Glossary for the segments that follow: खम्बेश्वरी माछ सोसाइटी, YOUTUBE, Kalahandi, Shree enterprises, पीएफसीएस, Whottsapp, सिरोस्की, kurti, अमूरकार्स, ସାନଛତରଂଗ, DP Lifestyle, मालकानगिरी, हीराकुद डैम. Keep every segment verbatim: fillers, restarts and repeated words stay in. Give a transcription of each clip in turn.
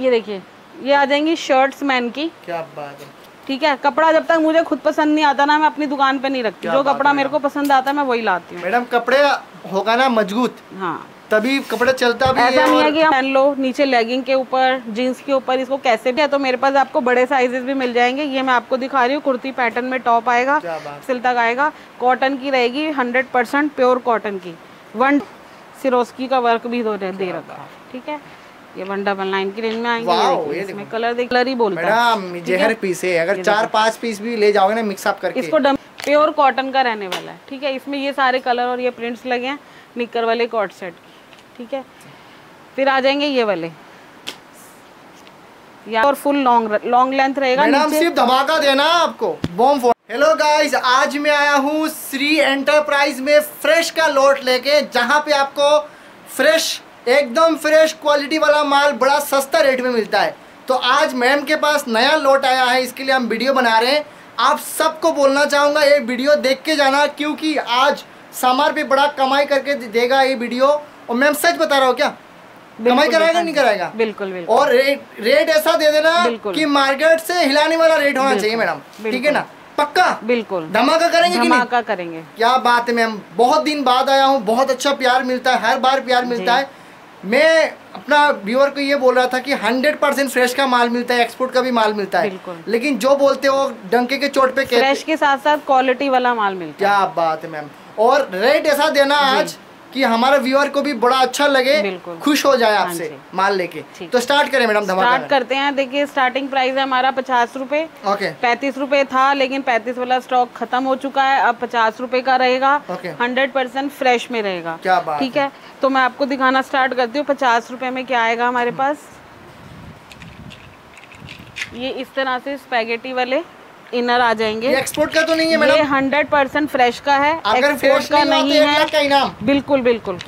ये देखिए, ये आ जाएंगी शर्ट्स मैन की। क्या बात है, ठीक है। कपड़ा जब तक मुझे खुद पसंद नहीं आता ना, मैं अपनी दुकान पे नहीं रखती। जो कपड़ा मेरे को पसंद आता है मैं वही लाती हूँ। मैडम कपड़े होगा ना मजबूत, हाँ, तभी कपड़ा चलता भी है। ऐसा नहीं है कि पहन लो नीचे लेगिंग के ऊपर, जीन्स के ऊपर, इसको कैसे भी है। तो मेरे पास आपको बड़े साइजेस भी मिल जाएंगे। ये मैं आपको दिखा रही हूँ, कुर्ती पैटर्न में टॉप आएगा, सिल तक आएगा, कॉटन की रहेगी, हंड्रेड परसेंट प्योर कॉटन की। वन सिरोस्की का वर्क भी दे रखा है, ठीक है। ये वन डबल नाइन की रेंज में आएंगे। इसमें कलर देख, कलर ही बोलता है मैडम, जहर पीस है। अगर चार पांच पीस भी ले जाओगे ना मिक्स अप करके, इसको प्योर कॉटन का रहने वाला है, ठीक है। इसमें ये सारे कलर और ये प्रिंट्स लगे हैं निक्कर वाले कॉट सेट की, ठीक है। फिर आ जाएंगे ये वाले, या और फुल लॉन्ग लॉन्ग लेंथ रहेगा। मैडम सिर्फ धमाका देना आपको, बॉम्ब। हेलो गाइस, आज मैं आया हूँ श्री एंटरप्राइज में फ्रेश का लॉट लेके, जहाँ पे आपको फ्रेश, एकदम फ्रेश क्वालिटी वाला माल बड़ा सस्ता रेट में मिलता है। तो आज मैम के पास नया लॉट आया है, इसके लिए हम वीडियो बना रहे हैं। आप सबको बोलना चाहूँगा ये वीडियो देख के जाना, क्योंकि आज सामान पे बड़ा कमाई करके देगा ये वीडियो। और मैम सच बता रहा हूँ, क्या कमाई कराएगा, नहीं कराएगा? बिल्कुल, बिल्कुल। और रेट रेट ऐसा दे देना कि मार्केट से हिलाने वाला रेट होना चाहिए मैडम, ठीक है ना? पक्का, बिल्कुल धमाका करेंगे कि नहीं? धमाका करेंगे। क्या बात है मैम, बहुत दिन बाद आया हूँ, बहुत अच्छा प्यार मिलता है, हर बार प्यार मिलता है। मैं अपना व्यूअर को ये बोल रहा था कि हंड्रेड परसेंट फ्रेश का माल मिलता है, एक्सपोर्ट का भी माल मिलता है, लेकिन जो बोलते हो डंके के चोट पे फ्रेश के साथ साथ क्वालिटी वाला माल मिलता है। क्या बात है मैम, और रेट ऐसा देना आज कि हमारे व्यूअर को भी बड़ा अच्छा लगे, खुश हो जाए आपसे माल लेके। तो स्टार्ट करें मैडम, स्टार्ट करते हैं। देखिए स्टार्टिंग प्राइस है हमारा पचास रूपए, पैंतीस रूपए था, लेकिन पैंतीस वाला स्टॉक खत्म हो चुका है, अब पचास रूपए का रहेगा, हंड्रेड परसेंट फ्रेश में रहेगा। क्या बात, ठीक है। तो मैं आपको दिखाना स्टार्ट करती हूँ। पचास रूपए में क्या आएगा हमारे पास, ये इस तरह से स्पैगेटी वाले इनर आ जाएंगे। ये एक्सपोर्ट का तो नहीं है मैडम, ये हंड्रेड परसेंट फ्रेश का है, एक्सपोर्ट का नहीं है। बिल्कुल बिल्कुल,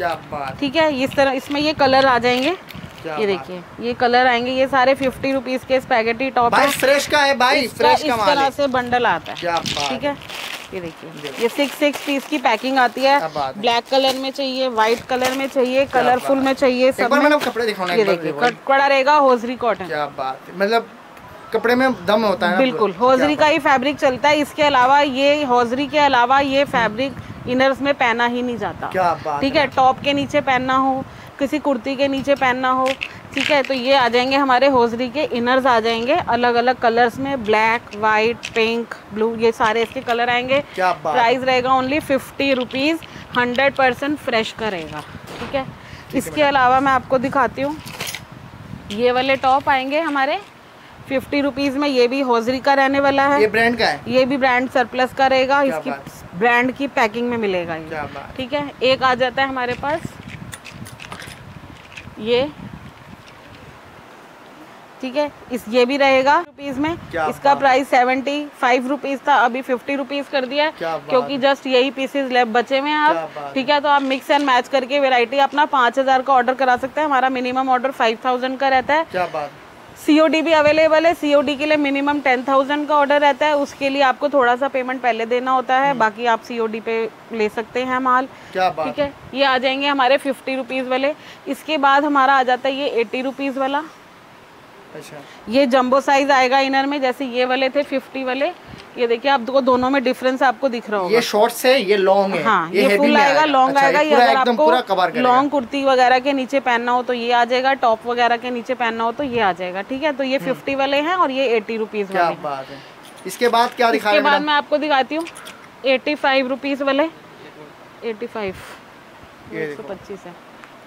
ठीक है। इस तरह इसमें ये कलर आ जाएंगे, ये देखिए ये कलर आएंगे। ये सारे फिफ्टी रुपीज के स्पैगेटी टॉप है, फ्रेश का है भाई, फ्रेश का माल। इस तरह से बंडल आता है, ठीक है। ये देखिए ये सिक्स सिक्स पीस की पैकिंग आती है। ब्लैक कलर में चाहिए, व्हाइट कलर में चाहिए, कलरफुल में चाहिए, सब में। ये देखिए कड़ा रहेगा होजरी कॉटन, क्या बात है, मतलब कपड़े में दम होता है। बिल्कुल होजरी का ही फैब्रिक चलता है। इसके अलावा ये होजरी के अलावा ये फैब्रिक इनर्स में पहना ही नहीं जाता। क्या बात, ठीक है। टॉप के नीचे पहनना हो, किसी कुर्ती के नीचे पहनना हो, ठीक है, तो ये आ जाएंगे हमारे होजरी के इनर्स। आ जाएंगे अलग अलग कलर्स में, ब्लैक, वाइट, पिंक, ब्लू, ये सारे इसके कलर आएंगे। प्राइस रहेगा only fifty rupees, hundred percent fresh का रहेगा, ठीक है। इसके अलावा मैं आपको दिखाती हूँ, ये वाले टॉप आएंगे हमारे फिफ्टी रुपीज में। ये भी होजरी का रहने वाला है, ये ब्रांड का है, ये भी ब्रांड सरप्लस का रहेगा, इसकी ब्रांड की पैकिंग में मिलेगा ये, ठीक है। एक आ जाता है हमारे पास ये, ठीक है, इस ये भी रहेगा रुपीज में। इसका प्राइस सेवेंटी फाइव रुपीज था, अभी फिफ्टी रुपीज कर दिया, क्योंकि जस्ट यही पीसेज लेफ्ट बचे हुए हैं आप, ठीक है। तो आप मिक्स एंड मैच करके वेरायटी अपना पाँच हजार का ऑर्डर करा सकते हैं। हमारा मिनिमम ऑर्डर फाइव थाउजेंड का रहता है। सीओडी भी अवेलेबल है, सीओडी के लिए मिनिमम टेन थाउजेंड का ऑर्डर रहता है, उसके लिए आपको थोड़ा सा पेमेंट पहले देना होता है, बाकी आप सीओडी पे ले सकते हैं माल, ठीक है। ये आ जाएंगे हमारे फिफ्टी रुपीज़ वाले। इसके बाद हमारा आ जाता है ये एटी रुपीज़ वाला, अच्छा। ये जंबो साइज आएगा इनर में, जैसे ये वाले थे फिफ्टी वाले। ये देखिए आपको दोनों में डिफरेंस आपको दिख रहा होगा, ये शॉर्ट्स है, ये लॉन्ग है, हाँ, ये, ये फुल आएगा, लॉन्ग आएगा। ये अगर आपको लॉन्ग कुर्ती वगैरह के नीचे पहनना हो तो ये आ जाएगा, टॉप वगैरह के नीचे पहनना हो तो ये आ जाएगा, ठीक है। तो ये फिफ्टी वाले हैं और ये एटी रुपीज वाले हैं। इसके बाद क्या दिखा रहे हैं? इसके बाद मैं आपको दिखाती हूँ एटी फाइव रुपीज वाले, एटी फाइव एक सौ पच्चीस है,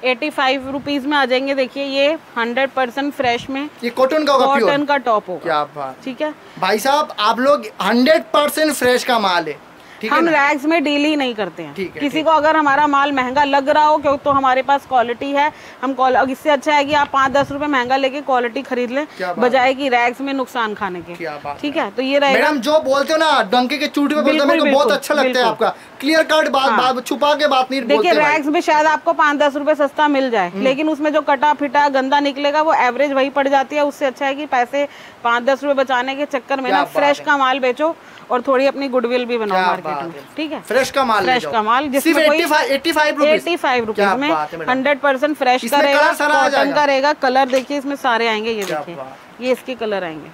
एटी फाइव रुपीज में आ जाएंगे। देखिए ये हंड्रेड परसेंट फ्रेश में, ये कॉटन का कॉटन का टॉप होगा, ठीक है। भाई साहब आप लोग हंड्रेड परसेंट फ्रेश का माल है, ठीक है। हम रैग्स में डील ही नहीं करते हैं, ठीक है, किसी ठीक को अगर हमारा माल महंगा लग रहा हो क्यों, तो हमारे पास क्वालिटी है। हम क्वालिटी, इससे अच्छा है कि आप पाँच दस रुपए महंगा लेके क्वालिटी खरीद लें, बजाय कि रैग्स में नुकसान खाने के, ठीक है। तो ये मैडम जो बोलते हो ना डंके के चूट पे, मेरे को बहुत अच्छा लगता है आपका क्लियर कट बात, छुपा के बात नहीं। देखिए रैग्स में शायद आपको पाँच दस रुपए सस्ता मिल जाए, लेकिन उसमें जो कटा फिटा गंदा निकलेगा वो एवरेज वही पड़ जाती है। उससे अच्छा है कि पैसे पाँच दस रुपए बचाने के चक्कर में ना फ्रेश का माल बेचो और थोड़ी अपनी गुडविल भी बनाओ। टू, ठीक है, फ्रेश का माल, फ्रेश का माल एट्टी फाइव रुपीस में हंड्रेड परसेंट फ्रेश का रहेगा, कॉटन का रहेगा। कलर देखिए इसमें सारे आएंगे, ये देखिए ये इसके कलर आएंगे,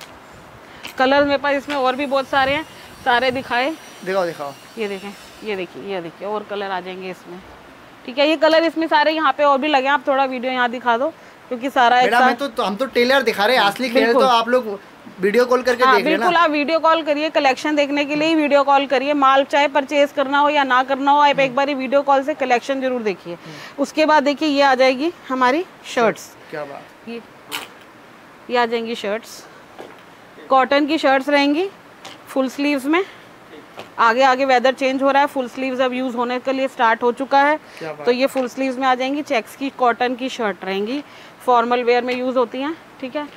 कलर मेरे पास इसमें और भी बहुत सारे हैं, सारे दिखाए दिखाओ दिखाओ ये देखें, ये देखिए ये देखिए और कलर आ जाएंगे इसमें, ठीक है। ये कलर इसमें सारे यहाँ पे और भी लगे, आप थोड़ा वीडियो यहाँ दिखा दो क्योंकि सारा एक साथ... मैं तो, तो हम तो टेलर दिखा रहे हैं, असली टेलर तो आप लोग वीडियो कॉल करके हाँ, देख लेना। बिल्कुल आप वीडियो कॉल करिए, कलेक्शन देखने के लिए ही वीडियो कॉल करिए। माल चाहे परचेज करना हो या ना करना हो, आप एक बार ही वीडियो कॉल से कलेक्शन जरूर देखिए। उसके बाद देखिए ये आ जाएगी हमारी शर्ट्स, क्या बात, ये ये आ जाएंगी शर्ट्स, कॉटन की शर्ट्स रहेंगी फुल स्लीव्स में। आगे आगे वेदर चेंज हो रहा है, फुल स्लीव्स अब यूज होने के लिए स्टार्ट हो चुका है, तो ये फुल स्लीव्स में आ जाएंगी। चेक्स की कॉटन की शर्ट रहेंगी, फॉर्मल वेयर में यूज होती हैं, ठीक है।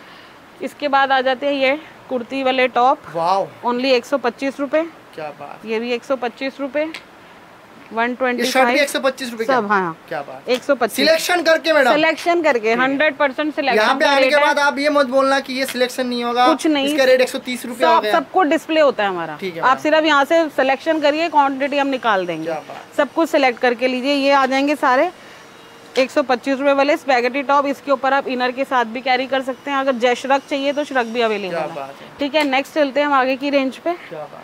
इसके बाद आ जाते हैं ये कुर्ती वाले टॉप, वाव, ओनली एक सौ पच्चीस रुपए, क्या बात, ये भी एक सौ पच्चीस रुपए, वन ट्वेंटी, ये शर्ट भी एक सौ पच्चीस रुपए, सब हाँ, क्या बात, एक सौ पच्चीस। सिलेक्शन करके मैडम, सिलेक्शन करके हंड्रेड परसेंट सिलेक्शन। यहाँ पे आने के बाद आप ये मत बोलना कि ये सिलेक्शन नहीं होगा, कुछ नहीं, इसका रेट एक सौ तीस रुपए हो गया। सबको डिस्प्ले होता है हमारा, आप सिर्फ यहाँ से सिलेक्शन करिए, क्वान्टिटी हम निकाल देंगे, सब कुछ सिलेक्ट करके लीजिए। ये आ जाएंगे सारे एक सौ पच्चीस रुपए वाले स्पैगेटी टॉप, इसके ऊपर आप इनर के साथ भी कैरी कर सकते हैं, अगर जय श्रक चाहिए तो श्रक भी अवेलेबल है, ठीक है। नेक्स्ट चलते हैं हम आगे की रेंज पे, क्या बात।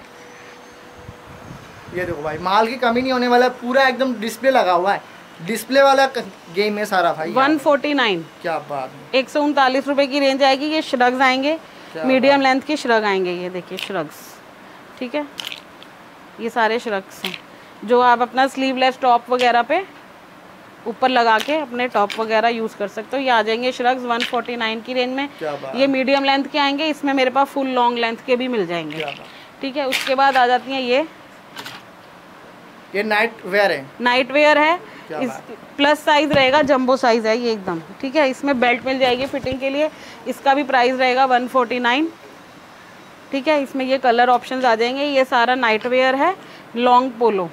ये देखो भाई, माल की कमी नहीं होने वाला, पूरा एकदम डिस्प्ले लगा हुआ है, डिस्प्ले वाला गेम है सारा भाई। वन फोर्टी नाइन, क्या बात, एक सौ उनतालीस रुपए की रेंज आएगी। ये श्रग्स आएंगे, मीडियम लेंथ के श्रग आएंगे, ये देखिए श्रग्स, ठीक है। ये सारे श्रग्स हैं जो आप अपना स्लीवलेस टॉप वगैरह पे ऊपर लगा के अपने टॉप वगैरह यूज कर सकते हो। ये आ जाएंगे श्रग्स वन फोर्टी नाइन की रेंज में, ये मीडियम लेंथ के आएंगे, इसमें मेरे पास फुल लॉन्ग लेंथ के भी मिल जाएंगे, ठीक है। उसके बाद आ जाती हैं ये ये नाइट वेयर है, नाइट वेयर है, इस प्लस साइज रहेगा, जंबो साइज है ये एकदम, ठीक है। इसमें बेल्ट मिल जाएगी फिटिंग के लिए, इसका भी प्राइस रहेगा वन फोर्टी नाइन, ठीक है। इसमें ये कलर ऑप्शंस आ जाएंगे, ये सारा नाइट वेयर है, लॉन्ग पोलो,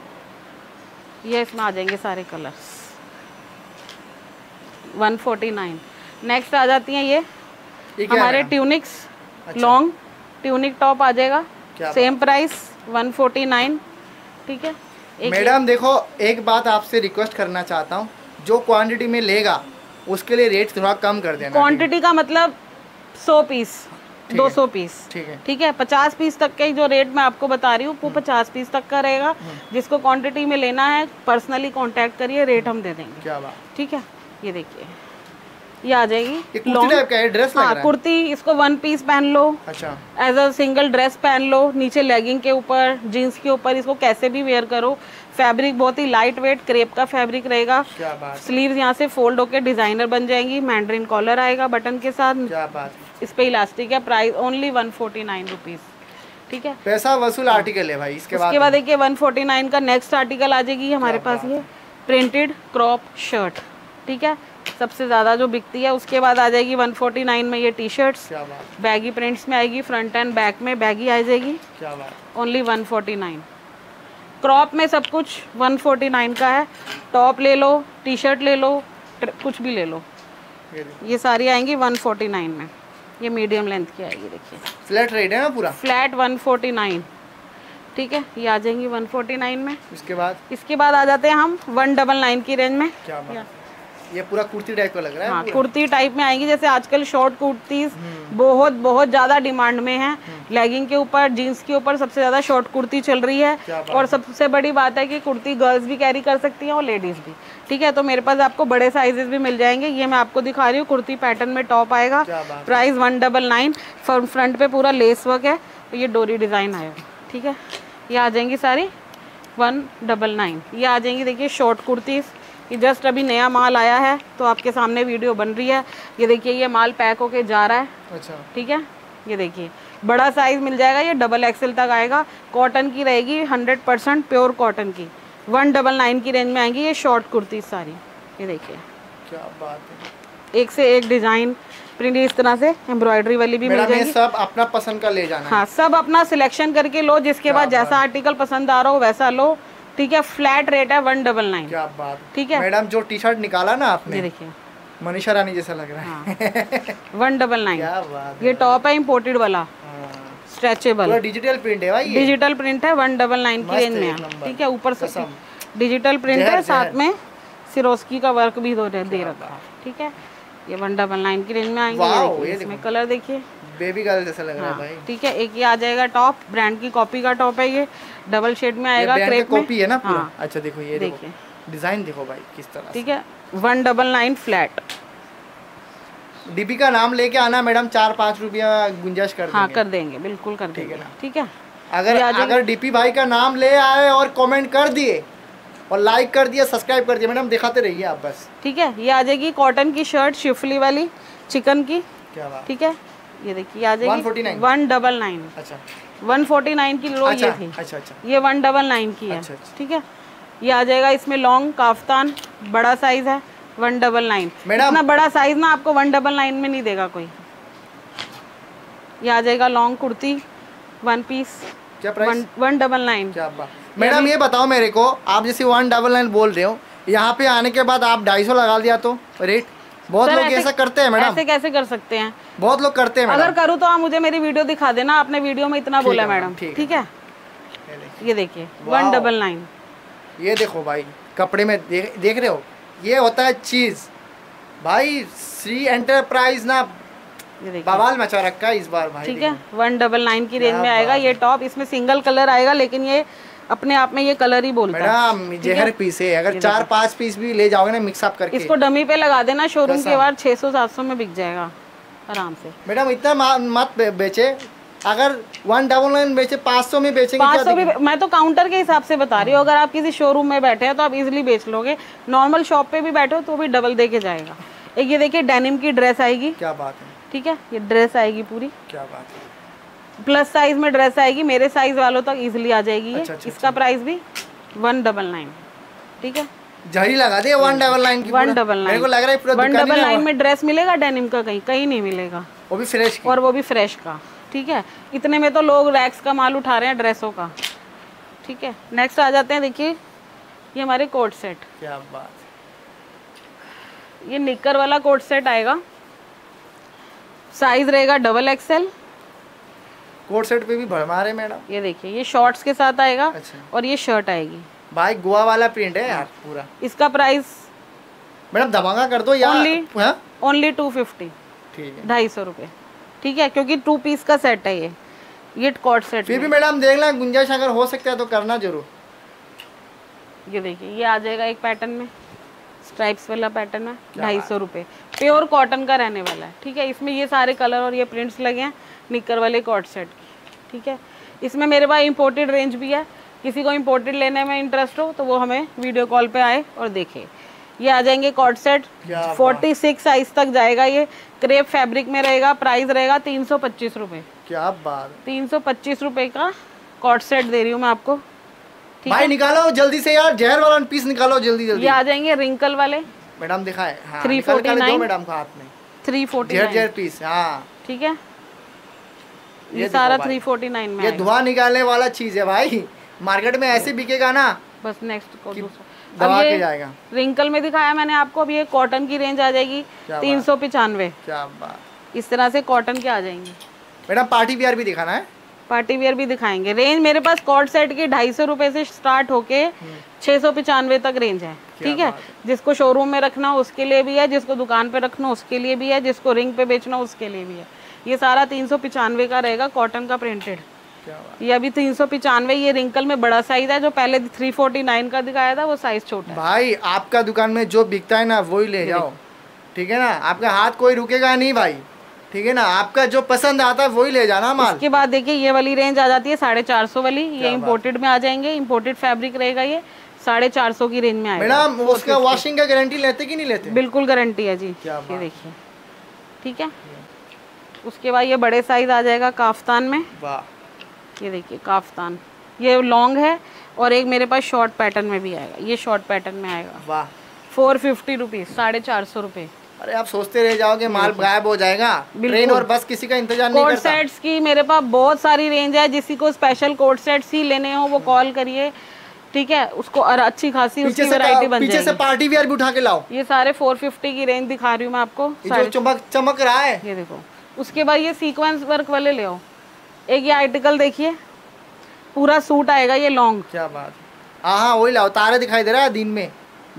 ये इसमें आ जाएंगे सारे colours, one forty nine. Next आ जाती हैं ये, ये हमारे ट्यूनिक्स, अच्छा। लॉन्ग ट्यूनिक टॉप आ जाएगा, same price one forty nine, ठीक है। मैडम देखो, एक बात आपसे रिक्वेस्ट करना चाहता हूँ, जो क्वांटिटी में लेगा उसके लिए रेट थोड़ा कम कर देना। क्वांटिटी का मतलब सौ पीस, दो सौ पीस, ठीक है, ठीक है। पचास पीस तक के जो रेट मैं आपको बता रही हूँ वो पचास पीस तक का रहेगा। जिसको क्वांटिटी में लेना है पर्सनली कॉन्टेक्ट करिए, रेट हम दे देंगे, क्या बात, ठीक है। ये देखिए ये आ जाएगी लॉन्ग टाइप का है, ड्रेस लग रहा है कुर्ती, इसको वन पीस पहन लो, अच्छा, एज अ सिंगल ड्रेस पहन लो, नीचे लेगिंग के ऊपर, जीन्स के ऊपर, इसको कैसे भी वेयर करो। फैब्रिक बहुत ही लाइट वेट क्रेप का फैब्रिक रहेगा, स्लीव्स यहाँ से फोल्ड होकर डिजाइनर बन जाएंगी, मैंड्रीन कॉलर आएगा बटन के साथ, क्या बात, इस पे इलास्टिक है। Price only one forty nine rupees, ठीक है, पैसा वसूल आर्टिकल है भाई। इसके बाद देखिए वन फोर्टी नाइन का नेक्स्ट आर्टिकल आ जाएगी हमारे पास, ये प्रिंटेड क्रॉप शर्ट, ठीक है, सबसे ज़्यादा जो बिकती है। उसके बाद आ जाएगी वन फोर्टी नाइन में ये टी शर्ट्स, बैगी प्रिंट्स में आएगी, फ्रंट एंड बैक में बैगी आ जाएगी, only one forty nine. Crop में सब कुछ वन फोर्टी नाइन का है, टॉप ले लो, टी शर्ट ले लो, कुछ भी ले लो, ये, ये सारी आएंगी वन फोर्टी नाइन में। ये मीडियम लेंथ की आएगी, देखिए फ्लैट रेट है ना पूरा, फ्लैट वन फोर्टी नाइन, ठीक है। ये आ जाएंगी वन फोर्टी नाइन में। इसके बाद इसके बाद आ जाते हैं हम वन नाइन्टी नाइन की रेंज में, ये पूरा कुर्ती टाइप का लग रहा है, हाँ, कुर्ती टाइप में आएगी। जैसे आजकल शॉर्ट कुर्तीज बहुत बहुत ज्यादा डिमांड में हैं, लेगिंग के ऊपर, जीन्स के ऊपर सबसे ज्यादा शॉर्ट कुर्ती चल रही है, और सबसे बड़ी बात है कि कुर्ती गर्ल्स भी कैरी कर सकती हैं और लेडीज भी, ठीक है। तो मेरे पास आपको बड़े साइजेस भी मिल जाएंगे। ये मैं आपको दिखा रही हूँ कुर्ती पैटर्न में टॉप आएगा, price one double nine, front पे पूरा लेस वर्क है, ये डोरी डिजाइन आएगा, ठीक है। ये आ जाएंगी सारी वन डबल नाइन। ये आ जाएंगी देखिए शॉर्ट कुर्तीज, ये जस्ट अभी नया माल आया है तो आपके सामने वीडियो बन रही है। ये देखिए ये माल पैक होके जा रहा है, अच्छा, ठीक है। ये देखिए बड़ा साइज मिल जाएगा, ये डबल एक्सेल तक आएगा, कॉटन की रहेगी, हंड्रेड परसेंट प्योर कॉटन की, वन डबल नाइन की रेंज में आएंगी ये शॉर्ट कुर्ती सारी। ये देखिए क्या बात है, एक से एक डिजाइन प्रिंट, इस तरह से एम्ब्रॉयडरी वाली भी मिल जाएगी। सब अपना पसंद का ले जाना, हाँ, सब अपना सिलेक्शन करके लो, जिसके बाद जैसा आर्टिकल पसंद आ रहा हो वैसा लो, ठीक है। फ्लैट रेट है वन डबल नाइन, क्या बात, ठीक है। मैडम जो टी शर्ट निकाला ना आपने, देखिए मनीषा रानी जैसा लग रहा है, वन डबल नाइन। ये टॉप है इम्पोर्टेड वाला, स्ट्रेचेबल डिजिटल प्रिंट है भाई, डिजिटल प्रिंट है वन डबल नाइन की रेंज में, ठीक है। ऊपर से डिजिटल प्रिंट है, साथ में सिरोस्की का वर्क भी दे रखा है, ठीक है। ये वन डबल नाइन की रेंज में आएंगे। इसमें कलर देखिए बेबी कलर जैसा लग रहा है भाई, ठीक है। एक ये आ जाएगा टॉप, ब्रांड की कॉपी का टॉप है, ये डबल शेड में आएगा, क्रेप में कॉपी है ना पूरा। अच्छा देखो ये देखिए डिजाइन देखो भाई किस तरह, ठीक है। One double nine flat. DP का नाम लेके आना मैडम, चार पाँच रुपया गुंजाइश कर देंगे। हाँ कर देंगे, बिल्कुल कर देंगे, ठीक है। अगर अगर डीपी भाई का नाम ले आए और कमेंट कर दिए और लाइक कर दिया, सब्सक्राइब कर दिया, मैडम दिखाते रहिए आप बस, ठीक है। ये आ जाएगी कॉटन की शर्ट, शिफली वाली चिकन की, ठीक है। ये देखिए आ जाएगी वन डबल नाइन, अच्छा वन फोर्टी नाइन की लो ये थी, ये वन डबल नाइन की है, ठीक है। ये आ जाएगा इसमें लॉन्ग काफ्तान, बड़ा साइज है वन डबल नाइन। इतना बड़ा साइज ना आपको वन डबल नाइन में नहीं देगा कोई। ये आ जाएगा लॉन्ग कुर्ती वन पीस, क्या price one double nine. Madam ये बताओ मेरे को, आप जैसे वन डबल नाइन बोल रहे हो, यहाँ पे आने के बाद आप ढाई सौ लगा दिया तो रेट? बहुत लोग ऐसा करते हैं मैडम। ऐसे कैसे कर सकते हैं, बहुत लोग करते हैं। अगर करूँ तो आप मुझे मेरी वीडियो दिखा देना, आपने वीडियो में इतना बोला मैडम, ठीक है। ये देखिए वन डबल नाइन, ये देखो भाई कपड़े में देख रहे हो, ये होता है चीज भाई। श्री एंटरप्राइज ना बवाल मचा रखा है इस बार भाई, ठीक है। वन डबल नाइन की रेंज में आएगा ये टॉप, इसमें सिंगल कलर आएगा, लेकिन ये अपने आप में ये कलर ही बोलता है मैडम। जहर पीस है, अगर चार पांच पीस भी ले जाओगे ना मिक्सअप करके, इसको डमी पे लगा देना, शोरूम के बाद छह सौ सात सौ में बिक जाएगा आराम से। मैडम इतना मत बेचे, अगर वन डबल नाइन बेचे पाँच सौ में बेचेंगे, पाँच सौ भी। मैं तो काउंटर के हिसाब से बता रही हूँ, अगर आप किसी शोरूम में बैठे हैं तो आप इजीली बेच लोगे, नॉर्मल शॉप पे भी बैठे हो तो भी डबल दे के जाएगा। एक ये देखिए डेनिम की ड्रेस आएगी, क्या बात है, ठीक है। ये ड्रेस आएगी पूरी, क्या बात है, प्लस साइज में ड्रेस आएगी, मेरे साइज वालों तक इजिली आ जाएगी। अच्छा, अच्छा, इसका प्राइस भी वन डबल नाइन, ठीक है। जहरी लगा दे वन डबल नाइन की, वन डबल नाइन को लग रहा है पूरा वन डबल नाइन में ड्रेस मिलेगा डेनिम का, कहीं कहीं नहीं मिलेगा, वो भी फ्रेश, और वो भी फ्रेश का, ठीक है। इतने में तो लोग रैक्स का माल उठा रहे हैं ड्रेसों का, ठीक है। नेक्स्ट आ जाते हैं, देखिए ये हमारे कोट सेट, क्या बात है। ये निकर वाला कोट सेट आएगा, साइज रहेगा डबल एक्सएल। कोट सेट पे भी भरमा रहे मैडम। ये देखिए ये शॉर्ट्स के साथ आएगा, अच्छा। और ये शर्ट आएगी भाई, गोवा वाला प्रिंट है यार पूरा। इसका प्राइस मैडम धमाका कर दो यार, ओनली ओनली टू फिफ्टी ढाई सौ रुपये, ठीक है, क्योंकि टू पीस का सेट है ये ये कोट सेट। फिर भी मैडम देख लें, गुंजाइश अगर हो सकता है तो करना जरूर। ये देखिए ये आ जाएगा एक पैटर्न में, स्ट्राइप्स वाला पैटर्न है, ढाई सौ रुपये, प्योर कॉटन का रहने वाला है, ठीक है। इसमें ये सारे कलर और ये प्रिंट्स लगे हैं निकर वाले कोट सेट की, ठीक है। इसमें मेरे पास इम्पोर्टेड रेंज भी है, किसी को इम्पोर्टेड लेने में इंटरेस्ट हो तो वो हमें वीडियो कॉल पर आए और देखे। ये आ जाएंगे coat set, forty six size तक जाएगा, ये क्रेप फैब्रिक में रहेगा, प्राइस रहेगा तीन सौ पच्चीस रुपये, क्या बात, तीन सौ पच्चीस रुपये का कोट सेट दे रही हूँ मैं आपको, ठीक है। निकालो जल्दी से यार, जहर वाला पीस निकालो जल्दी जल्दी। ये आ जाएंगे रिंकल वाले मैडम, दिखाए थ्री फोर्टी नाइन मैडम का हाथ में, थ्री फोर्टी जहर पीस, हाँ ठीक है। ये सारा थ्री फोर्टी नाइन में, ये धुआं निकालने वाला चीज है भाई, मार्केट में ऐसे बिकेगा ना बस। नेक्स्ट को दबा के जाएगा, रिंकल में दिखाया मैंने आपको। अब ये कॉटन की रेंज आ जाएगी तीन सौ पिचानवे, क्या बात, इस तरह से कॉटन के आ जाएंगे। मैडम पार्टी वियर भी दिखाना है, पार्टी वियर भी दिखाएंगे। रेंज मेरे पास कॉट सेट की ढाई सौ रुपये से स्टार्ट होके छः सौ पिचानवे तक रेंज है, ठीक है। जिसको शोरूम में रखना हो उसके लिए भी है, जिसको दुकान पे रखना हो उसके लिए भी है, जिसको रिंग पे बेचना हो उसके लिए भी है। ये सारा तीन सौ पिचानवे का रहेगा, कॉटन का प्रिंटेड। ये अभी तीन सौ पिचानवे, ये रिंकल में बड़ा साइज है, जो पहले थ्री फोर्टी नाइन का दिखाया था वो साइज छोटा है। भाई आपका दुकान में जो बिकता है ना वही ले जाओ, ठीक है ना, आपका हाथ कोई रुकेगा नहीं भाई, ठीक है ना। आपका जो पसंद आता है वही ले जाना माल। इसके बाद देखिए ये वाली रेंज आ जाती है साढ़े चार सौ वाली, ये इम्पोर्टेड में आ जाएंगे, इम्पोर्टेड फैब्रिक रहेगा, ये साढ़े चार सौ की रेंज में आएगा। मैडम उसका वॉशिंग का गारंटी लेते कि नहीं लेते? बिल्कुल गारंटी है जी, ये देखिए, ठीक है। उसके बाद ये बड़े साइज आ जाएगा काफ्तान में, ये देखिए काफ्तान, ये लॉन्ग है और एक मेरे पास शॉर्ट पैटर्न में भी आएगा, ये शॉर्ट पैटर्न में आएगा, वाह, फोर फिफ्टी रुपीज़, साढ़े चार सौ रुपये। अरे आप सोचते रह जाओगे माल गायब हो जाएगा, ट्रेन और बस किसी का इंतजार नहीं करता। कोट सेट्स की मेरे पास बहुत सारी रेंज है, जिसी को स्पेशल कोट सेट्स ही लेने हो वो कॉल करिए, ठीक है। उसको अच्छी खासी उसकी वैरायटी बन जाएगी। पीछे से पार्टी वियर भी उठा के लाओ। ये सारे फोर फिफ्टी की रेंज दिखा रही हूँ मैं आपको, चमक चमक रहा है ये देखो। उसके बाद ये सीक्वेंस वर्क वाले ले आओ, एक ये आर्टिकल देखिए, पूरा सूट आएगा ये लॉन्ग। क्या बात है, हाँ वही लाओ, तारे दिखाई दे रहा है दिन में,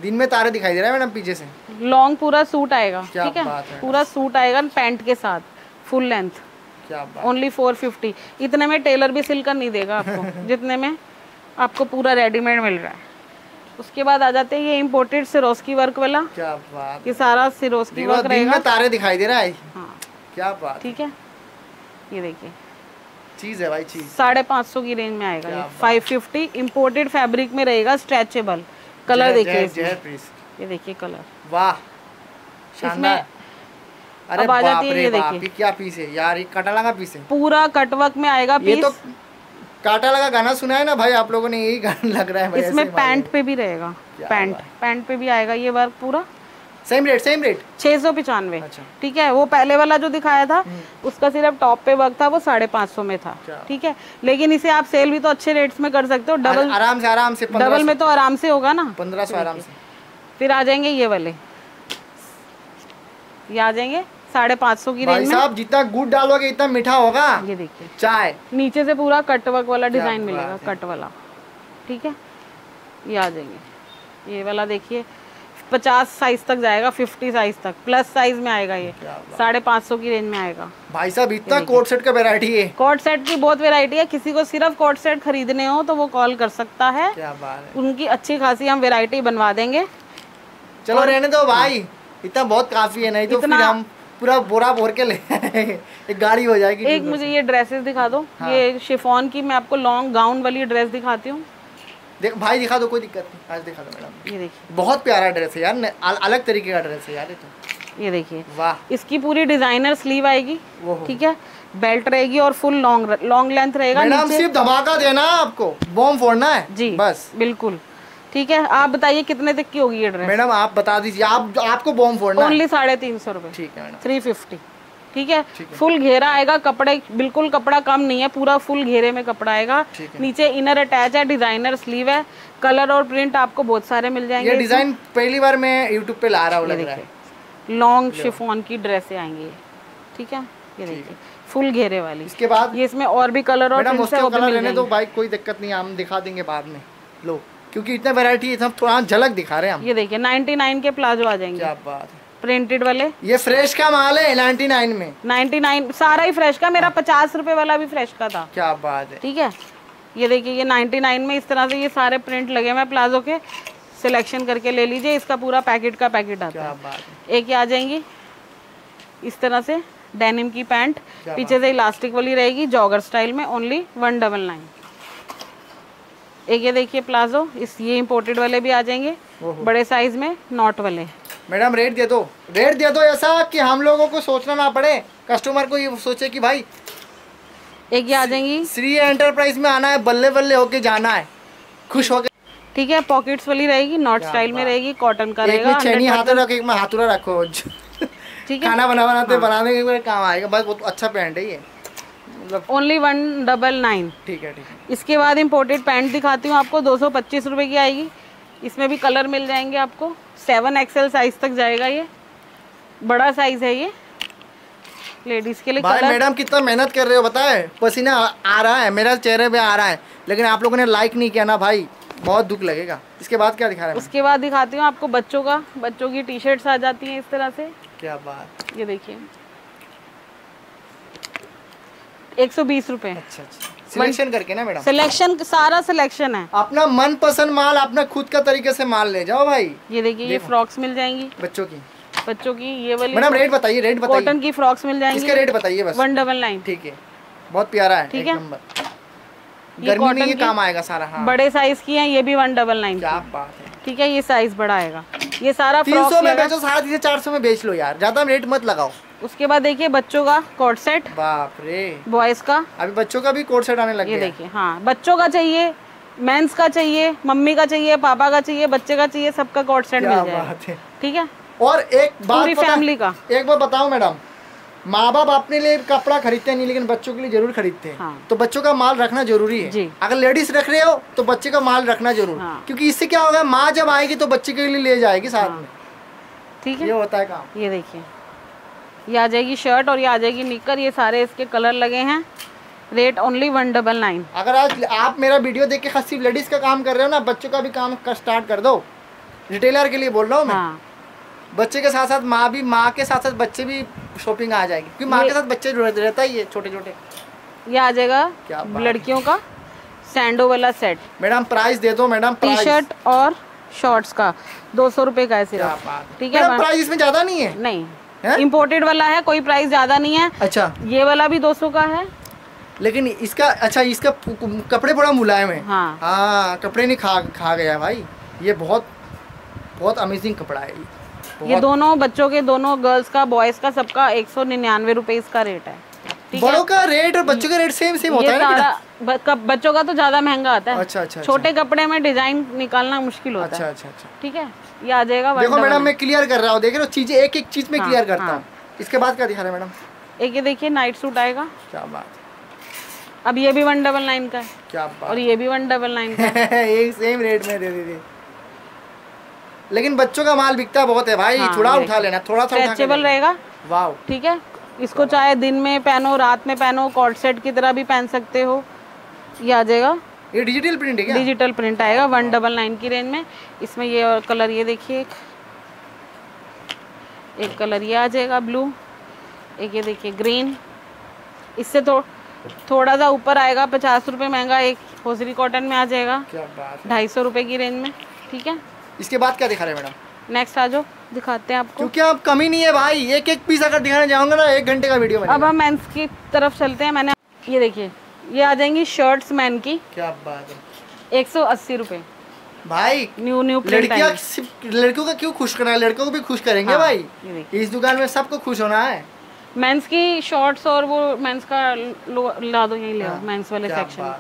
दिन में तारे दिखाई दे रहा है मैडम पीछे से। लॉन्ग पूरा सूट आएगा, ठीक है, पूरा सूट आएगा पैंट के साथ, फुल लेंथ। क्या बात, ओनली फोर फिफ्टी। इतने में टेलर भी सिलकर नहीं देगा आपको जितने में आपको पूरा रेडीमेड मिल रहा है। उसके बाद आ जाते हैं ये इम्पोर्टेड सिरोस्की वर्क वाला। क्या बात, ये सारा सिरोस्की वर्क रहेगा, तारे दिखाई दे रहा है। हाँ क्या बात, ठीक है, ये देखिए चीज है भाई, चीज साढ़े पाँच सौ की रेंज में आएगा ये, फाइव फिफ्टी। इम्पोर्टेड फैब्रिक में रहेगा, स्ट्रेचेबल। कलर देखिए, ये देखिए कलर, वाह शानदार। अरे अब आ जाती है ये देखिए, क्या पीस है यार, ये काटा लगा पीस है, पूरा कटवर्क में आएगा पीस। ये तो काटा लगा गाना सुना है ना भाई आप लोगों ने, यही गाना लग रहा है भाई। इसमें पैंट पे भी रहेगा, पैंट पैंट पे भी आएगा ये वर्क पूरा। सेम रेट, सेम रेट छह सौ पचानवे, ठीक है। वो पहले वाला जो दिखाया था उसका सिर्फ टॉप पे वर्क था, वो साढ़े पाँच सौ में था, ठीक है। लेकिन इसे आप सेल भी तो अच्छे रेट्स में कर सकते हो, डबल आराम से, आराम से डबल में तो आराम से होगा ना, पंद्रह सौ आराम से। फिर आ जाएंगे ये वाले, ये आ जाएंगे साढ़े पाँच सौ की रेंज में। साहब जितना गुड़ डालोगे इतना मीठा होगा। ये देखिए चाय, नीचे से पूरा कटवर्क वाला डिजाइन मिलेगा, कट वाला, ठीक है। ये आ जाएंगे, ये वाला देखिए पचास साइज तक जाएगा, फिफ्टी साइज तक, प्लस साइज में आएगा ये, साढ़े पाँच सौ की रेंज में आएगा। भाई साहब इतना कोट सेट का वैरायटी है, कोट सेट की बहुत वैरायटी है। किसी को सिर्फ कोट सेट खरीदने हो तो वो कॉल कर सकता है, उनकी अच्छी खासी हम वैरायटी बनवा देंगे। चलो रहने दो भाई, इतना बहुत काफी है, नहीं तो फिर हम पूरा बोरा भर के ले एक गाड़ी हो जाएगी। एक मुझे ये ड्रेसेस दिखा दो, हाँ। ये शिफॉन की मैं आपको लॉन्ग गाउन वाली ड्रेस दिखाती हूँ। देख भाई दिखा दो, कोई दिक्कत नहीं, आज दिखा दो मैडम। ये देखिए बहुत प्यारा ड्रेस है यार, अलग तरीके का ड्रेस है यार ये तो। ये देखिए वाह, इसकी पूरी डिजाइनर स्लीव आएगी, ठीक है, बेल्ट रहेगी और फुल लॉन्ग लॉन्ग लेंथ रहेगा। मैडम सिर्फ धमाका देना है आपको, बॉम्ब फोड़ना है जी, बस बिल्कुल, ठीक है। आप बताइए कितने तक की होगी ये ड्रेस? मैडम आप बता दीजिए, आप आपको बॉम्ब फोड़ना है। ओनली साढ़े तीन सौ रुपए, ठीक है मैडम, थ्री फिफ्टी, ठीक है। फुल घेरा आएगा, कपड़े बिल्कुल कपड़ा कम नहीं है, पूरा फुल घेरे में कपड़ा आएगा। नीचे इनर अटैच है, डिजाइनर स्लीव है, कलर और प्रिंट आपको बहुत सारे मिल जाएंगे। ये डिजाइन पहली बार मैं यूट्यूब पे ला रहा हूँ, लग रहा है। लॉन्ग शिफॉन की ड्रेसें आएंगी, ठीक है, ये देखिए फुल घेरे वाली। इसके बाद ये इसमें और भी कलर और कोई दिक्कत नहीं, हम दिखा देंगे बाद में लो, क्योंकि इतना वैरायटी है, थोड़ा झलक दिखा रहे हैं हम। ये देखिए निन्यानवे के प्लाजो आ जाएंगे। क्या बात है, प्रिंटेड वाले, ये फ्रेश का माल है। निन्यानवे में निन्यानवे सारा ही फ्रेश का, मेरा पचास रुपए वाला भी फ्रेश का था। क्या बात है, ठीक है। ये देखिए ये निन्यानवे में इस तरह से ये सारे प्रिंट लगे हुए प्लाजो के, सिलेक्शन करके ले लीजिए, इसका पूरा पैकेट का पैकेट आता है। क्या बात है। एक आ जाएंगी इस तरह से डेनिम की पैंट, पीछे से इलास्टिक वाली रहेगी, जॉगर स्टाइल में, ओनली वन डबल नाइन। एक ये देखिए प्लाजो, इस ये इम्पोर्टेड वाले भी आ जाएंगे बड़े साइज में, नॉट वाले। मैडम रेट दे दो, रेट दे दो ऐसा कि हम लोगों को सोचना ना पड़े, कस्टमर को ये सोचे कि भाई। एक ये आ जाएंगी, श्री एंटरप्राइज में आना है, बल्ले बल्ले होके जाना है, खुश होके, ठीक है। पॉकेट्स वाली रहेगी, नॉट स्टाइल में रहेगी, कॉटन का रहेगा, चैनी हाथों रखो, एक में हाथुरा रखो, ठीक है, खाना बना बनाते बनाने के काम आएगा। बस वो अच्छा पैंट है ये, ओनली वन डबल नाइन, ठीक है, ठीक है। इसके बाद इम्पोर्टेड पैंट दिखाती हूँ आपको, दो सौ पच्चीस रुपये की आएगी। इसमें भी कलर मिल जाएंगे आपको, सेवन एक्सएल साइज तक जाएगा, ये बड़ा साइज है ये लेडीज के लिए। भाई मैडम कितना मेहनत कर रहे हो, बताए पसीना आ रहा है, मेरा चेहरे पे आ रहा है, लेकिन आप लोगों ने लाइक नहीं किया ना भाई, बहुत दुख लगेगा। इसके बाद क्या दिखा रहे हैं? उसके बाद दिखाती हूँ आपको बच्चों का, बच्चों की टी शर्ट्स आ जाती हैं इस तरह से। क्या बात, ये देखिए एक सौ बीस रूपए। अच्छा अच्छा, सिलेक्शन करके ना मैडम, सिलेक्शन सारा सिलेक्शन है, अपना मन पसंद माल, अपना खुद का तरीके से माल ले जाओ भाई। ये देखिए ये फ्रॉक्स मिल जाएंगी बच्चों की, बच्चों की ये वाली। मैडम रेट बताइए, रेट बताइए, कॉटन की फ्रॉक्स मिल जाएंगी, इसका रेट बताइए बस, वन डबल नाइन, ठीक है, बहुत प्यारा है, ठीक है, एक नंबर, गर्मी में ये काम आएगा सारा। हाँ बड़े साइज की है ये भी, वन डबल नाइन, ठीक है, ये साइज बड़ा आएगा। ये सारा तीन सौ में बेचो, साढ़े तीन सौ चार सौ में बेच लो यार, ज्यादा रेट मत लगाओ। उसके बाद देखिए बच्चों का कोट सेट, बाप रे, बॉयज का, अभी बच्चों का भी कोट सेट आने लगे। ये देखिए, हाँ बच्चों का चाहिए, मेंस का चाहिए, मम्मी का चाहिए, पापा का चाहिए, बच्चे का चाहिए, सबका कोट सेट मिल जाएगा, ठीक है। और एक बात, पूरी फैमिली का। एक बार बताओ मैडम, माँ बाप अपने लिए कपड़ा खरीदते नहीं, लेकिन बच्चों के लिए जरूर खरीदते हैं, हाँ। तो बच्चों का माल रखना जरूरी है, अगर लेडीज रख रहे हो तो बच्चे का माल रखना जरूर, हाँ। क्योंकि इससे क्या होगा, माँ जब आएगी तो बच्चे के लिए ले जाएगी साथ में, ठीक है, ये होता है काम। ये देखिए ये आ जाएगी शर्ट और ये आ जाएगी निकर, ये सारे इसके कलर लगे हैं, rate only one double nine. अगर आज आप मेरा वीडियो देख के खासी लेडीज का काम कर रहे हो ना, बच्चों का भी काम कर स्टार्ट कर दो। रिटेलर के लिए बोल रहा हूँ मैं। हाँ। बच्चे के साथ साथ माँ भी, माँ के साथ साथ बच्चे भी शॉपिंग आ जाएगी, क्योंकि माँ के साथ बच्चे रहता ही है छोटे छोटे। ये आ जाएगा लड़कियों का सैंडो वाला सेट। मैडम प्राइस दे दो मैडम। टी शर्ट और शॉर्ट्स का दो सौ रुपए का है सिर्फ, ठीक है। प्राइस इसमें ज्यादा नहीं है, नहीं इम्पोर्टेड वाला है, कोई प्राइस ज्यादा नहीं है। अच्छा ये वाला भी दो सौ का है, लेकिन इसका अच्छा इसका कपड़े बड़ा मुलायम है। हाँ हाँ, कपड़े नहीं खा खा गया भाई, ये बहुत बहुत अमेजिंग कपड़ा है। ये दोनों बच्चों के, दोनों गर्ल्स का बॉयज का सबका एक सौ निन्यानवे रुपए इसका रेट है। बड़ों का रेट और बच्चों का रेट सेम सेम होता है ना? ब, बच्चों का तो ज्यादा महंगा आता है। अच्छा, अच्छा, छोटे अच्छा। कपड़े में डिजाइन निकालना मुश्किल होता है। अच्छा, अच्छा, ठीक है ये आ जाएगा। देखो मैडम मैं क्लियर कर रहा हूँ, देख रहे हो चीजें एक एक चीज में क्लियर करता हूँ। इसके बाद क्या दिखा रहे मैडम? एक ये देखिए नाइट सूट आएगा, क्या बात। अब ये भी वन डबल नाइन का है, क्या बात। और ये भी वन डबल नाइन का सेम रेट में दे दीजिए। लेकिन बच्चों का माल बिकता बहुत है भाई, थोड़ा उठा लेना, थोड़ा स्ट्रेचेबल रहेगा। वाह ठीक है, इसको चाहे दिन में पहनो रात में पहनो, कॉर्ड सेट की तरह भी पहन सकते हो। ये आ जाएगा, ये डिजिटल प्रिंट है क्या? डिजिटल प्रिंट आएगा वन डबल नाइन की रेंज में। इसमें ये और कलर, ये देखिए एक एक कलर ये आ जाएगा ब्लू, एक ये देखिए ग्रीन। इससे तो थोड़ा सा ऊपर आएगा, पचास रुपये महंगा एक होजरी कॉटन में आ जाएगा, ढाई सौ रुपये की रेंज में, ठीक है। इसके बाद क्या दिखा रहे हैं मैडम? नेक्स्ट आ जाओ, दिखाते हैं आपको, क्योंकि आप कमी नहीं है भाई, एक एक पीस अगर दिखाने जाऊंगा ना एक घंटे का वीडियो बनेगा। अब हम मेंस की तरफ चलते हैं। मैंने ये देखिए ये आ जाएंगी शर्ट्स मैन की, क्या बात है, एक सौ अस्सी रुपए भाई। न्यू न्यू लड़कियां सिर्फ लड़कियों का क्यों खुश करना है, लड़कों को भी खुश करेंगे। हाँ, भाई इस दुकान में सबको खुश होना है। मेंस की शॉर्ट्स और वो मेंस का ला दो, यही ले आओ मेंस वाले सेक्शन।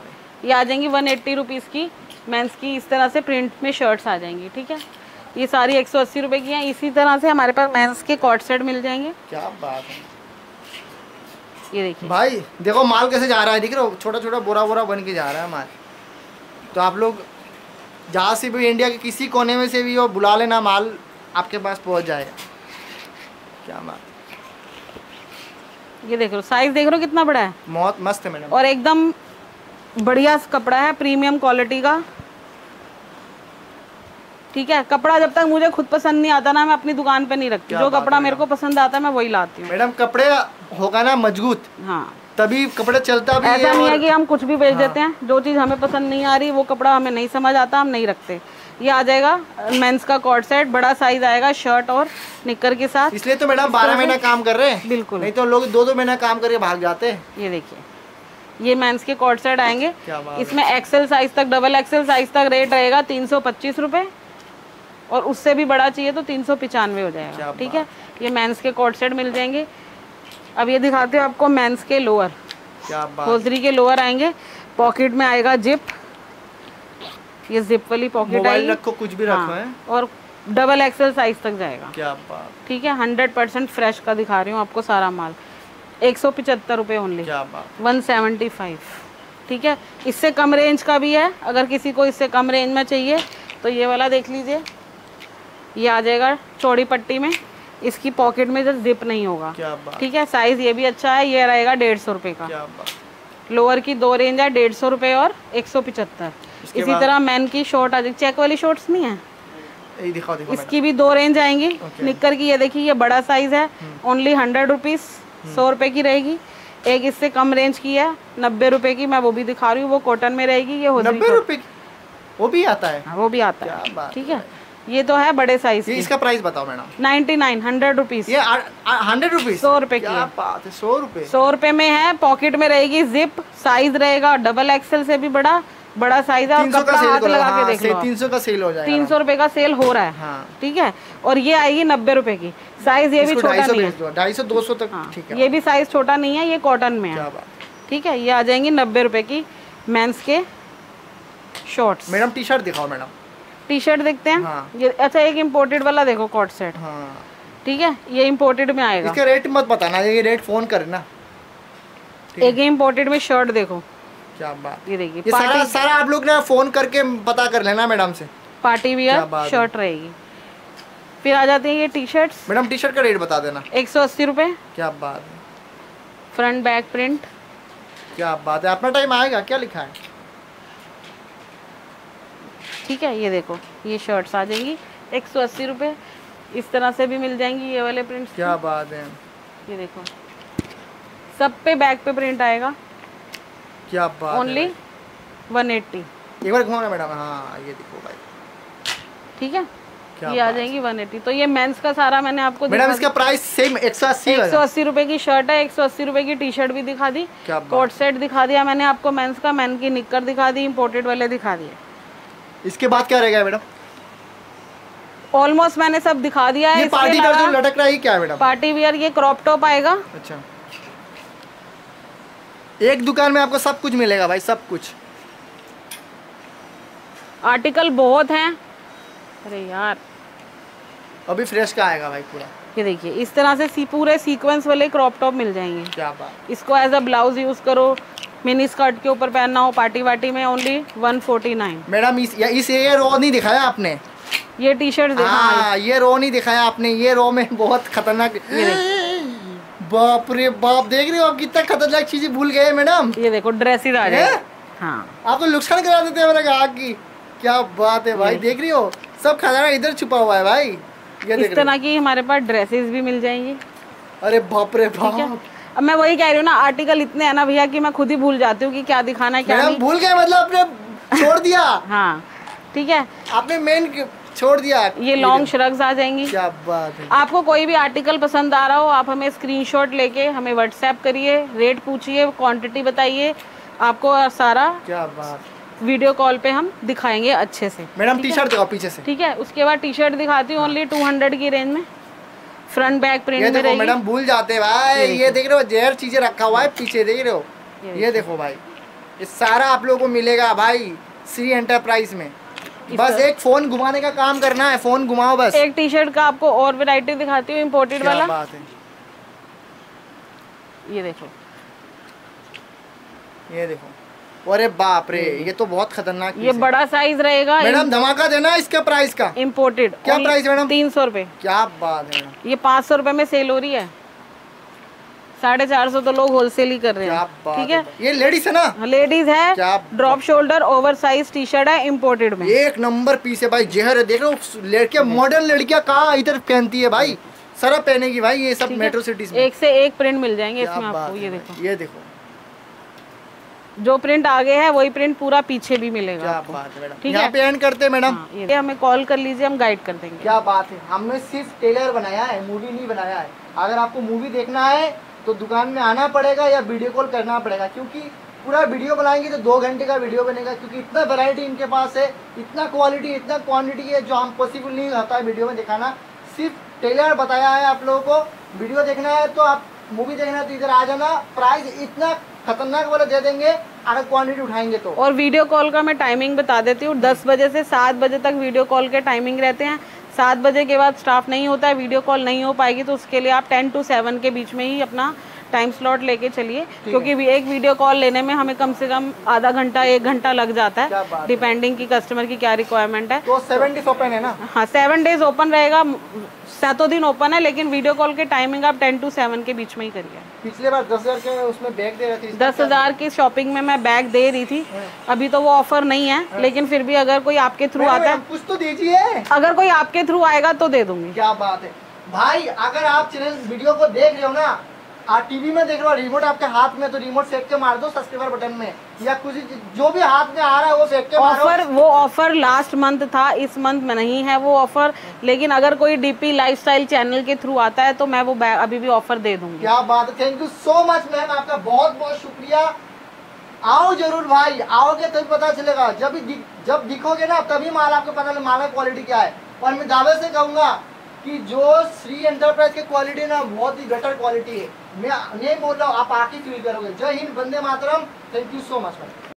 ये आ जाएंगी वन एट्टी रुपीज की मेंस की, इस तरह से प्रिंट में शर्ट्स आ जाएंगी, ठीक है। ये सारी एक सौ अस्सी रुपए की हैं। इसी तरह से हमारे पास मेंस के कॉट सेट मिल जाएंगे, क्या बात है। ये देखिए भाई, देखो माल कैसे जा रहा है, दिख रहा है छोटा छोटा बोरा बोरा बन के जा रहा है माल। तो आप लोग जहाँ से भी इंडिया के किसी कोने में से भी हो बुला लेना, माल आपके पास पहुँच जाएगा, क्या बात। ये देख लो साइज देख लो कितना बड़ा है, बहुत मस्त है मैडम, और एकदम बढ़िया कपड़ा है प्रीमियम क्वालिटी का, ठीक है। कपड़ा जब तक मुझे खुद पसंद नहीं आता ना मैं अपनी दुकान पे नहीं रखती, जो कपड़ा मेरे को पसंद आता है मैं वही लाती हूँ। मैडम कपड़े होगा ना मजबूत, हाँ तभी कपड़ा चलता भी है। ऐसा नहीं है कि हम कुछ भी बेच देते हैं, जो चीज़ हमें पसंद नहीं आ रही, वो कपड़ा हमें नहीं समझ आता, हम नहीं रखते। ये आ जाएगा मेंस का कॉर्ड सेट, बड़ा साइज आएगा शर्ट और निक्कर के साथ। इसलिए तो मैडम बारह महीना काम कर रहे हैं, बिल्कुल नहीं तो लोग दो दो महीना काम करके भाग जाते हैं। ये देखिए ये मेंस के कॉर्ड सेट आएंगे, इसमें एक्सेल साइज तक डबल एक्सेल साइज तक रेट रहेगा तीन सौ पच्चीस रुपये, और उससे भी बड़ा चाहिए तो तीन सौ पिचानवे हो जाएगा, ठीक है। ये मेंस के कोट सेट मिल जाएंगे। अब ये दिखाते हो आपको मेंस के लोअर, होजरी के लोअर आएंगे, पॉकेट में आएगा जिप, ये जिप वाली पॉकेट आएगी, रखो कुछ भी रखो है, और डबल एक्सेल साइज तक जाएगा, क्या बात, ठीक है। हंड्रेड परसेंट फ्रेश का दिखा रही हूँ आपको सारा माल, एक सौ पिचहत्तर रुपये ओनली, वन सेवेंटी फाइव, ठीक है। इससे कम रेंज का भी है, अगर किसी को इससे कम रेंज में चाहिए तो ये वाला देख लीजिए, ये आ जाएगा चौड़ी पट्टी में, इसकी पॉकेट में जब जिप नहीं होगा, ठीक है। साइज ये भी अच्छा है, ये रहेगा डेढ़ सौ रुपये का। लोअर की दो रेंज है, डेढ़ सौ रुपये और एक सौ पिचहत्तर। इसी तरह मैन की शॉर्ट आ जाएगी, चेक वाली शॉर्ट्स नहीं है, ये दिखा, दिखा, इसकी भी दो रेंज आएंगी। निक्कर की ये देखिए ये बड़ा साइज है, ओनली हंड्रेड रुपीज़ सौ रुपये की रहेगी। एक इससे कम रेंज की है नब्बे रुपये की, मैं वो भी दिखा रही हूँ, वो कॉटन में रहेगी, ये होगी वो भी आता है, वो भी आता है, ठीक है। ये तो है बड़े साइज, इसका प्राइस बताओ madam? Ninety nine, hundred rupees, ये हंड्रेड रुपीज सौ रुपए की, सौ रुपए सौ रुपए में है, पॉकेट में रहेगी जिप, साइज रहेगा डबल एक्सेल से भी बड़ा, बड़ा साइज है, हाथ लगा हाँ, के देख लो, तीन सौ का सेल हो जाएगा, तीन सौ रुपए का सेल हो रहा है, हाँ, ठीक है। और ये आएगी नब्बे रुपए की, साइज ये भी छोटा नहीं है, ढाई सौ दो सौ तक, ये भी साइज छोटा नहीं है, ये कॉटन में है, ठीक है। ये आ जाएंगी नब्बे रुपए की मेंस के शॉर्ट्स। मैडम टी शर्ट दिखाओ मैडम, टी शर्ट देखते हैं। हाँ। ये अच्छा एक इम्पोर्टेड वाला देखो कॉट सेट, ठीक है, ये इम्पोर्टेड में आएगा, इसका रेट मत बताना, ये रेट फोन करना। एक इम्पोर्टेड में शर्ट देखो, क्या बात, ये देखिए ये सारा सारा आप लोग ना फोन करके पता कर लेना मैडम से, पार्टी वियर शर्ट रहेगी। फिर आ जाते हैं ये T shirt, madam T shirt का रेट बता देना, एक सौ अस्सी रुपए, क्या बात, फ्रंट बैक प्रिंट, क्या बात है, अपना टाइम आएगा। क्या लिखा है? ठीक है, ये देखो ये शर्ट्स आ जाएंगी एक सौ अस्सी रुपये। इस तरह से भी मिल जाएंगी ये वाले प्रिंट्स। क्या बात है, ये देखो सब पे बैक पे प्रिंट आएगा। क्या बात, ओनली वन एटी। एक बार घुमाना मैडम। हाँ ये देखो भाई, ठीक है, ये आ जाएगी वन एटी। तो ये मेंस का सारा मैंने आपको मैडम इसका प्राइस सेम एक सौ अस्सी रुपए की शर्ट है, एक सौ अस्सी रुपए की टी शर्ट भी दिखा दी, कोट सेट दिखा दिया मैंने आपको, मेंस का मेन की निक्कर दिखा दी, इम्पोर्टेड वाले दिखा दिए। इसके बाद क्या रहेगा मैडम? ऑलमोस्ट मैंने सब दिखा दिया है। ये पार्टी वेयर जो लटक रहा है क्या है मैडम? पार्टी वेयर ये क्रॉप टॉप आएगा। अच्छा, एक दुकान में आपको सब कुछ मिलेगा भाई, सब कुछ। आर्टिकल बहुत हैं। अरे यार अभी फ्रेश का आएगा भाई पूरा। ये देखिए इस तरह से सी पूरे सीक्वेंस वाले क्रॉप टॉप मिल जाएंगे। क्या बात, इसको एज अ ब्लाउज यूज करो, मिनी स्कर्ट के ऊपर पहनना हो पार्टी वार्टी में, only one forty nine. Madam इस या, इस ये रो नहीं दिखाया आपने, ये टी शर्ट देखा। हाँ ये रो नहीं दिखाया आपने, ये रो में बहुत खतरनाक। बाप रे बाप, देख रहे हो आप कितना खतरनाक चीजें भूल गए मैडम। ये देखो ड्रेस ही आ जाए। हाँ आपको नुकसान करा देते हैं मेरे आग की। क्या बात है भाई, देख रही हो सब खजाना इधर छुपा हुआ है भाई। ये इस तरह की हमारे पास ड्रेसेस भी मिल जाएंगी। अरे बाप रे बाप, अब मैं वही कह रही हूँ ना, आर्टिकल इतने हैं ना भैया कि मैं खुद ही भूल जाती हूँ कि क्या दिखाना है क्या नहीं। भूल गए मतलब आपने छोड़ दिया। हाँ ठीक है, आपने मेन छोड़ दिया। ये लॉन्ग श्रग्स आ जाएंगी। क्या बात है। आपको कोई भी आर्टिकल पसंद आ रहा हो आप हमें स्क्रीनशॉट लेके हमें व्हाट्सएप करिए, रेट पूछिए, क्वांटिटी बताइए, आपको सारा क्या बात वीडियो कॉल पे हम दिखाएंगे अच्छे से। मैडम टी शर्ट पीछे से, ठीक है। उसके बाद टी शर्ट दिखाती हूँ ओनली टू हंड्रेड की रेंज में, फ्रंट बैक प्रिंट में रहेगी। मैडम भूल जाते हैं भाई, ये देख रहे हो जेर चीजें रखा हुआ है पीछे, देख रहे हो। ये देखो भाई, ये सारा आप लोगों को मिलेगा भाई श्री एंटरप्राइज में। बस एक फोन घुमाने का काम करना है, फोन घुमाओ बस। एक टी शर्ट का आपको और वैरायटी दिखाती हूँ, इम्पोर्टेड वाला। बात है, ये देखो ये देखो, अरे बाप रे ये तो बहुत खतरनाक। ये बड़ा साइज रहेगा मैडम, धमाका देना इसका प्राइस का। इम्पोर्टेड क्या प्राइस मैडम? तीन सौ रूपए। क्या बात है मैडम, ये पाँच सौ रूपये में सेल हो रही है, साढ़े चार सौ तो लोग होलसेल ही कर रहे हैं। ठीक है, ये लेडीज है ना, लेडीज है, drop shoulder over size T shirt है, इम्पोर्टेड में। एक नंबर पीस है भाई, जहर है, देख लो लड़कियां, मॉडर्न लड़कियां कहाँ इधर पहनती है भाई, सारा पहनेगी भाई ये सब मेट्रो सिटीज में। एक से एक प्रिंट मिल जाएंगे इसमें आपको। ये देखो ये देखो, जो प्रिंट आगे है वही प्रिंट पूरा पीछे भी मिलेगा। ठीक है, एंड करते हैं मैडम, ये हमें कॉल कर लीजिए, हम गाइड कर देंगे। क्या बात है, हमने सिर्फ टेलर बनाया है, मूवी नहीं बनाया है। अगर आपको मूवी देखना है तो दुकान में आना पड़ेगा या वीडियो कॉल करना पड़ेगा, क्योंकि पूरा वीडियो बनाएंगे तो दो घंटे का वीडियो बनेगा, क्योंकि इतना वैरायटी इनके पास है, इतना क्वालिटी इतना क्वांटिटी है जो हम पॉसिबल नहीं होता है वीडियो में दिखाना। सिर्फ टेलर बताया है आप लोगों को। वीडियो देखना है तो आप, मूवी देखना है तो इधर आ जाना। प्राइस इतना खतरनाक वाला दे देंगे अगर क्वांटिटी उठाएंगे तो। और वीडियो कॉल का मैं टाइमिंग बता देती हूँ, दस बजे से सात बजे तक वीडियो कॉल के टाइमिंग रहते हैं। सात बजे के बाद स्टाफ नहीं होता है, वीडियो कॉल नहीं हो पाएगी, तो उसके लिए आप टेन टू सेवन के बीच में ही अपना टाइम स्लॉट लेके चलिए, क्योंकि एक वीडियो कॉल लेने में हमें कम से कम आधा घंटा एक घंटा लग जाता है, डिपेंडिंग की कस्टमर की क्या रिक्वायरमेंट है। तो सेवन डेज ओपन है ना? हाँ सेवन डेज ओपन रहेगा, सातों दिन ओपन है, लेकिन वीडियो कॉल के टाइमिंग आप टेन टू सेवन के बीच में ही करिए। पिछले बार दस हजार के उसमें बैग दे रही थी, दस हजार की शॉपिंग में मैं बैग दे रही थी, अभी तो वो ऑफर नहीं है, लेकिन फिर भी अगर कोई आपके थ्रू आता है कुछ तो दीजिए, अगर कोई आपके थ्रू आएगा तो दे दूंगी। क्या बात है भाई, अगर आप चैनल वीडियो को देख रहे हो ना, आप टीवी में देख रहे हो, रिमोट आपके हाथ में, तो रिमोट फेंक के मार दो सब्सक्राइबर बटन में, या कुछ जो भी हाथ में आ रहा है वो फेंक के मारो। ऑफर वो ऑफर लास्ट मंथ था, इस मंथ में नहीं है वो ऑफर, लेकिन अगर कोई डीपी लाइफस्टाइल चैनल के थ्रू आता है तो मैं वो अभी भी ऑफर दे दूंगी। क्या बात है, thank you so much ma'am, आपका बहुत बहुत शुक्रिया। आओ जरूर भाई, आओगे तभी पता चलेगा, जब जब दिखोगे ना तभी माल आपको पता चलेगा माल क्वालिटी क्या है। और मैं दावे से कहूँगा कि जो श्री एंटरप्राइज की क्वालिटी ना बहुत ही बेटर क्वालिटी है, मैं नहीं बोल रहा हूँ, आप आके फील करोगे। जय Hind, Vande Mataram, thank you so much ma'am.